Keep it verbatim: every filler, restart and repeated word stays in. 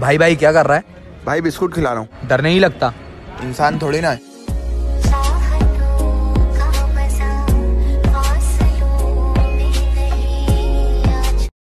भाई भाई क्या कर रहा है? भाई बिस्कुट खिला रहा हूँ। डर नहीं लगता? इंसान थोड़ी ना है।